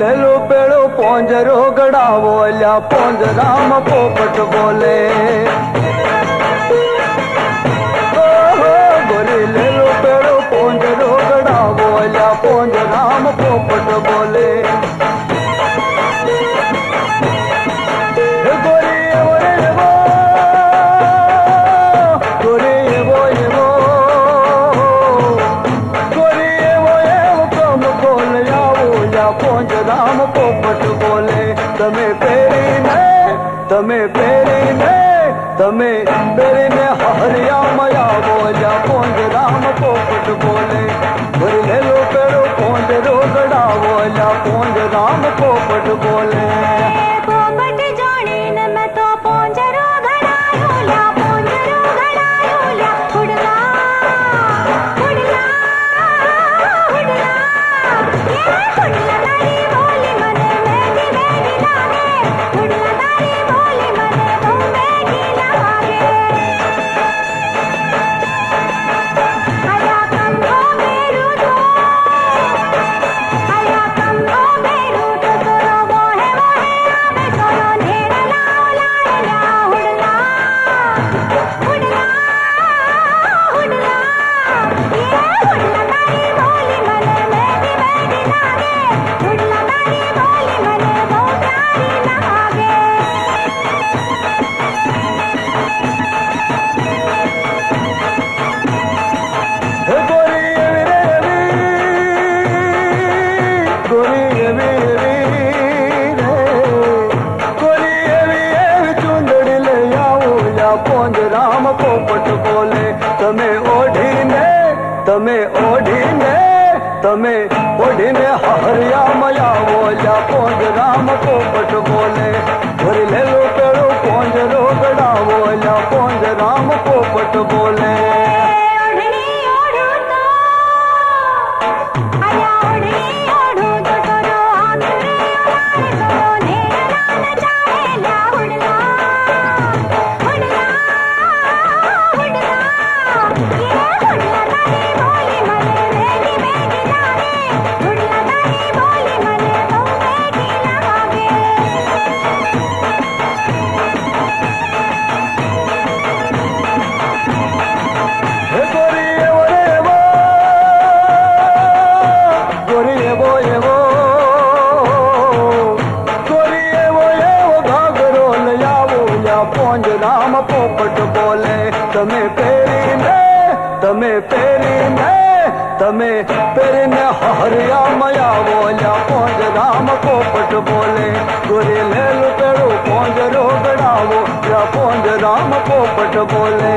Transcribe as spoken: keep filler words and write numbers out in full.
लेलू पेलू पोंजरू घड़ावो अल्या पोंजराम पोपट बोले। ओ हो गोरी लेलू पेलू पोंजरू घड़ावो अल्या पोंजराम पोपट बोले। पोंजराम पोपट बोले तमे पेरी ने तमे पेरी ने तमे पेरी ने हरिया मया बोला पोंजराम पोपट बोले। गोरी लेलू पेलू पोंजरू घड़ावो अल्या पोंजराम पोपट बोले। पोंजराम पोपट बोले तमे ओढ़ी ने तमे ओढ़ी ने तमे ओढ़ी ने हरिया मया बोला पोंजराम पोपट बोले। गोरी लेलू पेलू पोंजरू घड़ावो अल्या पोंजराम पोपट बोले। पोंजराम पोपट बोले तमे पेरी ने तमे पेरी ने तमे पेरी ने हरिया मया बोला पोंजराम पोपट बोले। गोरी लेलू पेलू पोंजरू घड़ावो अल्या पोंजराम पोपट बोले।